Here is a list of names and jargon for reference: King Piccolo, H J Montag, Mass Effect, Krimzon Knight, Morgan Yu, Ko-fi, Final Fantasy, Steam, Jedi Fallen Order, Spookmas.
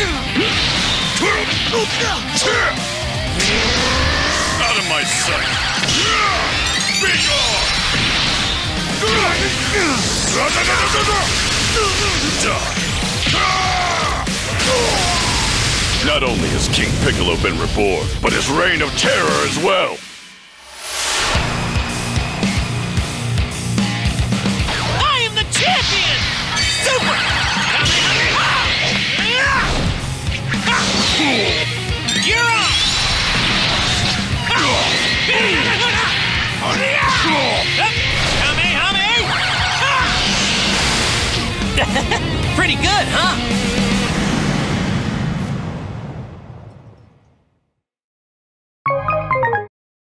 Out of my sight! Be gone! Not only has King Piccolo been reborn, but his reign of terror as well! I am the champion! Super! You're up! Pretty good, huh?